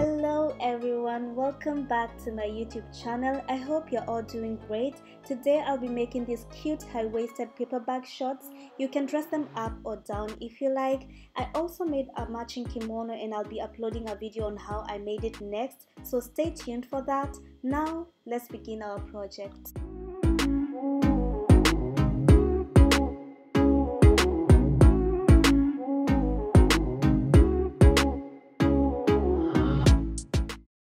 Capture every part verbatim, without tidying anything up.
Hello everyone, welcome back to my YouTube channel. I hope you're all doing great. Today I'll be making these cute high-waisted paperback shorts. You can dress them up or down if you like. I also made a matching kimono and I'll be uploading a video on how I made it next, so stay tuned for that. Now let's begin our project.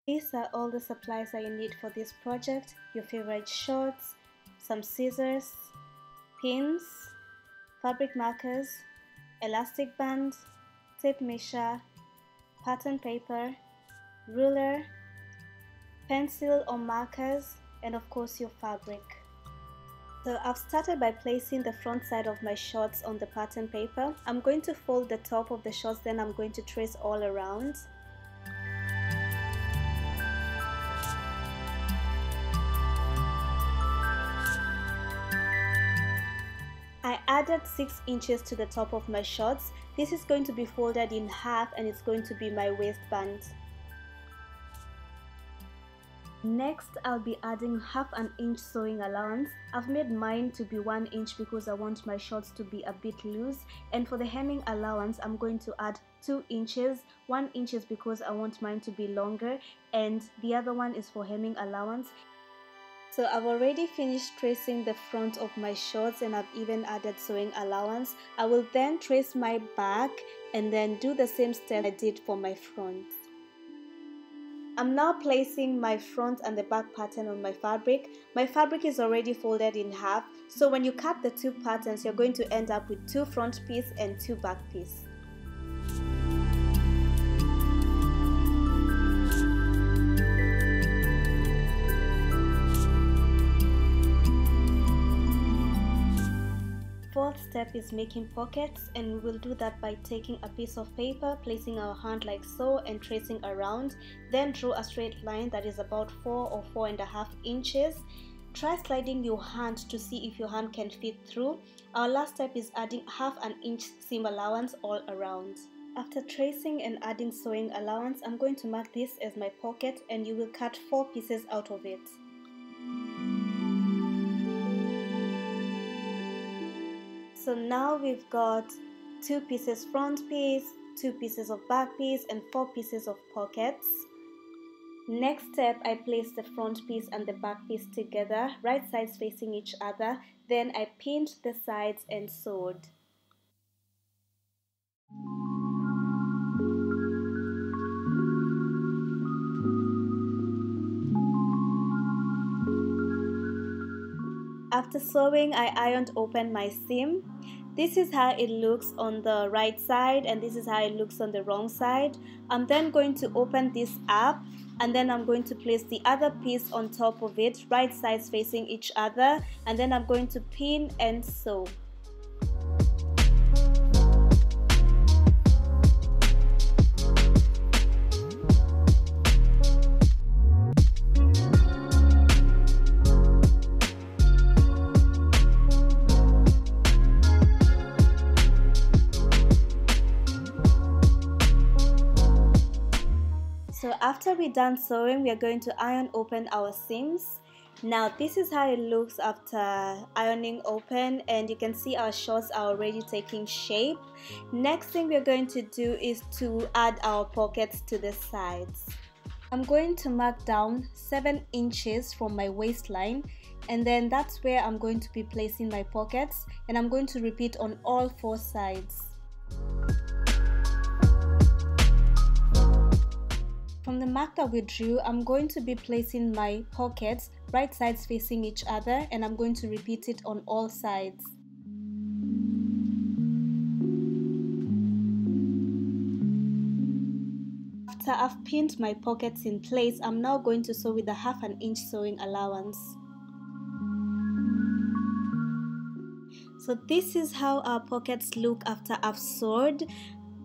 These are all the supplies that you need for this project: your favorite shorts, some scissors, pins, fabric markers, elastic band, tape measure, pattern paper, ruler, pencil or markers, and of course your fabric. So I've started by placing the front side of my shorts on the pattern paper. I'm going to fold the top of the shorts, then I'm going to trace all around. I added six inches to the top of my shorts. This is going to be folded in half and it's going to be my waistband. Next, I'll be adding half an inch sewing allowance. I've made mine to be one inch because I want my shorts to be a bit loose, and for the hemming allowance I'm going to add two inches. One inch is because I want mine to be longer and the other one is for hemming allowance. So I've already finished tracing the front of my shorts and I've even added sewing allowance. I will then trace my back and then do the same step I did for my front. I'm now placing my front and the back pattern on my fabric. My fabric is already folded in half, so when you cut the two patterns you're going to end up with two front pieces and two back pieces. Fourth step is making pockets, and we will do that by taking a piece of paper, placing our hand like so and tracing around, then draw a straight line that is about four or four and a half inches. Try sliding your hand to see if your hand can fit through. Our last step is adding half an inch seam allowance all around. After tracing and adding sewing allowance, I'm going to mark this as my pocket, and you will cut four pieces out of it. So now we've got two pieces front piece, two pieces of back piece, and four pieces of pockets. Next step, I place the front piece and the back piece together, right sides facing each other. Then I pinned the sides and sewed. After sewing, I ironed open my seam. This is how it looks on the right side and this is how it looks on the wrong side. I'm then going to open this up and then I'm going to place the other piece on top of it, right sides facing each other, and then I'm going to pin and sew. So after we're done sewing, we are going to iron open our seams. Now this is how it looks after ironing open, and you can see our shorts are already taking shape. Next thing we're going to do is to add our pockets to the sides. I'm going to mark down seven inches from my waistline, and then that's where I'm going to be placing my pockets, and I'm going to repeat on all four sides. From the mark that we drew, I'm going to be placing my pockets right sides facing each other, and I'm going to repeat it on all sides. After I've pinned my pockets in place, I'm now going to sew with a half an inch sewing allowance. So this is how our pockets look after I've sewed.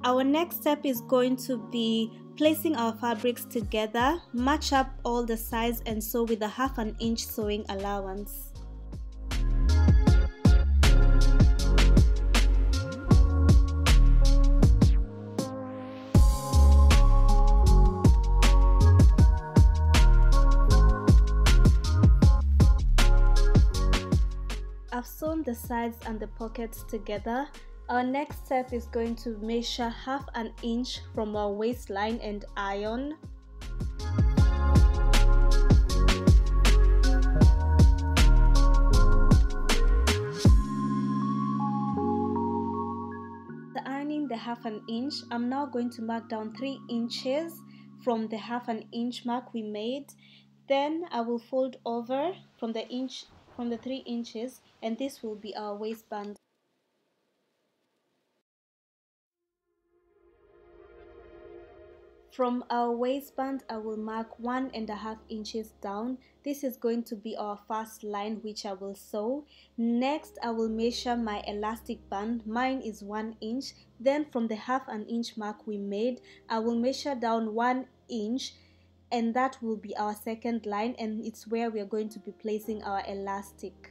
Our next step is going to be placing our fabrics together, match up all the sides and sew with a half an inch sewing allowance. sewn the sides and the pockets together. Our next step is going to measure half an inch from our waistline and iron. After ironing the half an inch, I'm now going to mark down three inches from the half an inch mark we made. Then I will fold over from the inch from the three inches, and this will be our waistband. From our waistband, I will mark one and a half inches down. This is going to be our first line, which I will sew. Next, I will measure my elastic band. Mine is one inch. Then from the half an inch mark we made, I will measure down one inch, and that will be our second line, and it's where we are going to be placing our elastic.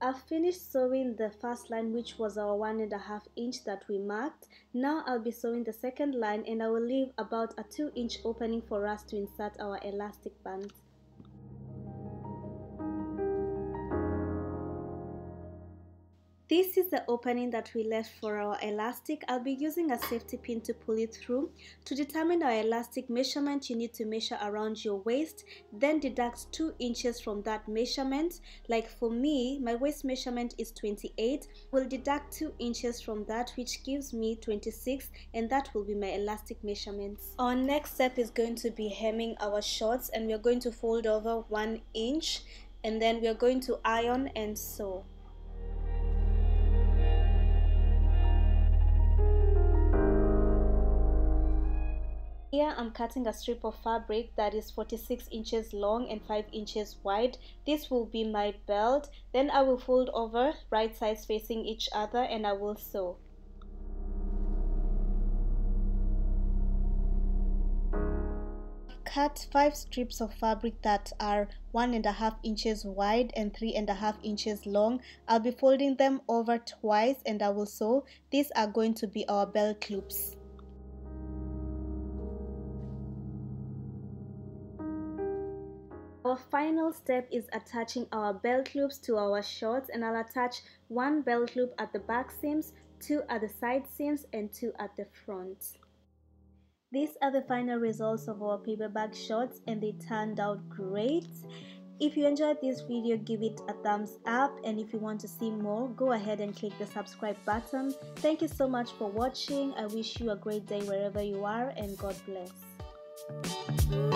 I've finished sewing the first line, which was our one and a half inch that we marked. Now I'll be sewing the second line, and I will leave about a two inch opening for us to insert our elastic band. This is the opening that we left for our elastic. I'll be using a safety pin to pull it through. To determine our elastic measurement, you need to measure around your waist, then deduct two inches from that measurement. Like for me, my waist measurement is twenty-eight. We'll deduct two inches from that, which gives me twenty-six, and that will be my elastic measurements. Our next step is going to be hemming our shorts, and we're going to fold over one inch, and then we're going to iron and sew. Here I'm cutting a strip of fabric that is forty-six inches long and five inches wide. This will be my belt. Then I will fold over, right sides facing each other, and I will sew. I've cut five strips of fabric that are one and a half inches wide and three and a half inches long. I'll be folding them over twice, and I will sew. These are going to be our belt loops. Our final step is attaching our belt loops to our shorts, and I'll attach one belt loop at the back seams, two at the side seams, and two at the front. These are the final results of our paper bag shorts, and they turned out great. If you enjoyed this video, give it a thumbs up, and if you want to see more, go ahead and click the subscribe button. Thank you so much for watching. I wish you a great day wherever you are, and God bless.